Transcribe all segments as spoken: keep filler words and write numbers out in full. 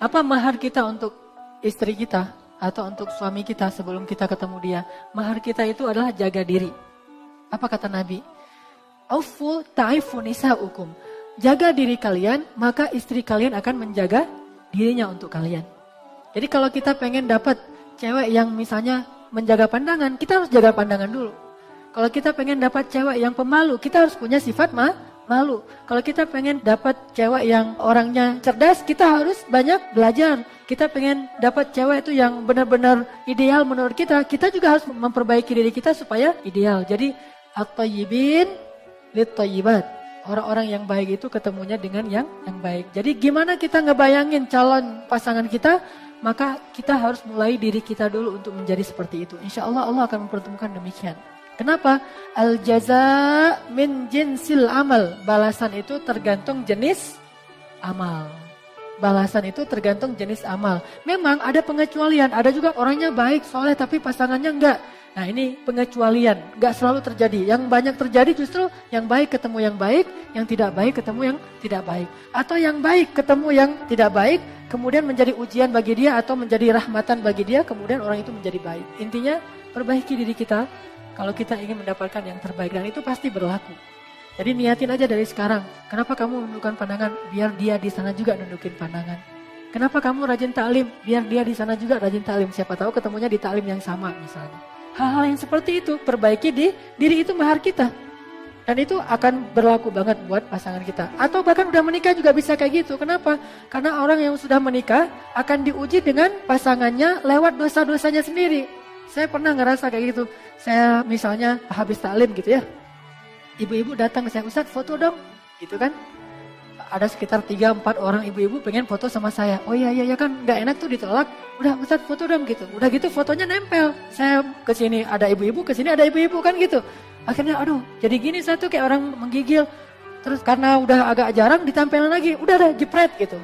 Apa mahar kita untuk istri kita atau untuk suami kita sebelum kita ketemu dia? Mahar kita itu adalah jaga diri. Apa kata Nabi? Auful ta'ifun nisa'ukum. Jaga diri kalian, maka istri kalian akan menjaga dirinya untuk kalian. Jadi kalau kita pengen dapat cewek yang misalnya menjaga pandangan, kita harus jaga pandangan dulu. Kalau kita pengen dapat cewek yang pemalu, kita harus punya sifat mah. malu. Kalau kita pengen dapat cewek yang orangnya cerdas, kita harus banyak belajar. Kita pengen dapat cewek itu yang benar-benar ideal menurut kita, kita juga harus memperbaiki diri kita supaya ideal. Jadi at-thayyibin lit-thayyibat. Orang-orang yang baik itu ketemunya dengan yang yang baik. Jadi gimana kita ngebayangin calon pasangan kita, maka kita harus mulai diri kita dulu untuk menjadi seperti itu. Insyaallah Allah akan mempertemukan demikian. Kenapa? Al-jaza min jinsil amal. Balasan itu tergantung jenis amal. Balasan itu tergantung jenis amal. Memang ada pengecualian. Ada juga orangnya baik, soleh, tapi pasangannya enggak. Nah ini pengecualian. Enggak selalu terjadi. Yang banyak terjadi justru yang baik ketemu yang baik. Yang tidak baik ketemu yang tidak baik. Atau yang baik ketemu yang tidak baik. Kemudian menjadi ujian bagi dia atau menjadi rahmatan bagi dia. Kemudian orang itu menjadi baik. Intinya perbaiki diri kita. Kalau kita ingin mendapatkan yang terbaik, dan itu pasti berlaku. Jadi niatin aja dari sekarang. Kenapa kamu menundukkan pandangan? Biar dia di sana juga nundukin pandangan. Kenapa kamu rajin taklim? Biar dia di sana juga rajin taklim. Siapa tahu ketemunya di taklim yang sama misalnya. Hal-hal yang seperti itu, perbaiki di diri itu mahar kita. Dan itu akan berlaku banget buat pasangan kita. Atau bahkan udah menikah juga bisa kayak gitu. Kenapa? Karena orang yang sudah menikah akan diuji dengan pasangannya lewat dosa-dosanya sendiri. Saya pernah ngerasa kayak gitu. Saya misalnya habis taklim gitu ya. Ibu-ibu datang, saya, Ustaz foto dong. Gitu kan. Ada sekitar tiga empat orang ibu-ibu pengen foto sama saya. Oh iya iya kan gak enak tuh ditolak. Udah Ustaz foto dong gitu. Udah gitu fotonya nempel. Saya kesini ada ibu-ibu, kesini ada ibu-ibu kan gitu. Akhirnya aduh jadi gini saya tuh kayak orang menggigil. Terus karena udah agak jarang ditampilin lagi. Udah ada jepret gitu.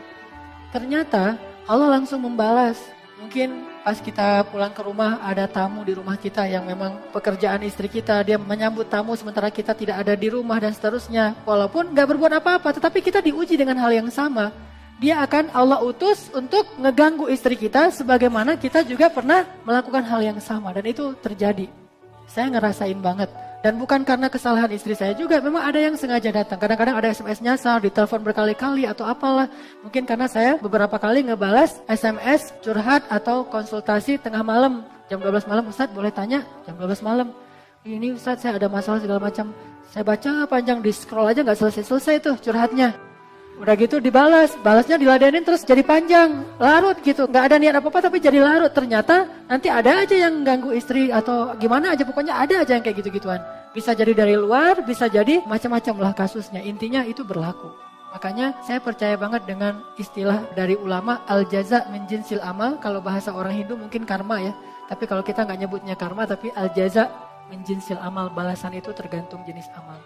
Ternyata Allah langsung membalas. Mungkin pas kita pulang ke rumah ada tamu di rumah kita yang memang pekerjaan istri kita. Dia menyambut tamu sementara kita tidak ada di rumah dan seterusnya. Walaupun gak berbuat apa-apa tetapi kita diuji dengan hal yang sama. Dia akan Allah utus untuk ngeganggu istri kita sebagaimana kita juga pernah melakukan hal yang sama. Dan itu terjadi. Saya ngerasain banget. Dan bukan karena kesalahan istri saya juga. Memang ada yang sengaja datang. Kadang-kadang ada S M S nyasar, ditelepon berkali-kali atau apalah. Mungkin karena saya beberapa kali ngebalas S M S curhat atau konsultasi tengah malam. jam dua belas malam, Ustaz boleh tanya? jam dua belas malam. Ini Ustaz saya ada masalah segala macam. Saya baca panjang, di scroll aja gak selesai-selesai tuh curhatnya. Udah gitu dibalas, balasnya diladenin terus jadi panjang, larut gitu. Gak ada niat apa-apa tapi jadi larut. Ternyata nanti ada aja yang ganggu istri atau gimana aja. Pokoknya ada aja yang kayak gitu-gituan. Bisa jadi dari luar, bisa jadi macam-macam lah kasusnya. Intinya itu berlaku. Makanya saya percaya banget dengan istilah dari ulama al-jaza min jinsil amal. Kalau bahasa orang Hindu mungkin karma ya. Tapi kalau kita gak nyebutnya karma tapi al-jaza min jinsil amal. Balasan itu tergantung jenis amal.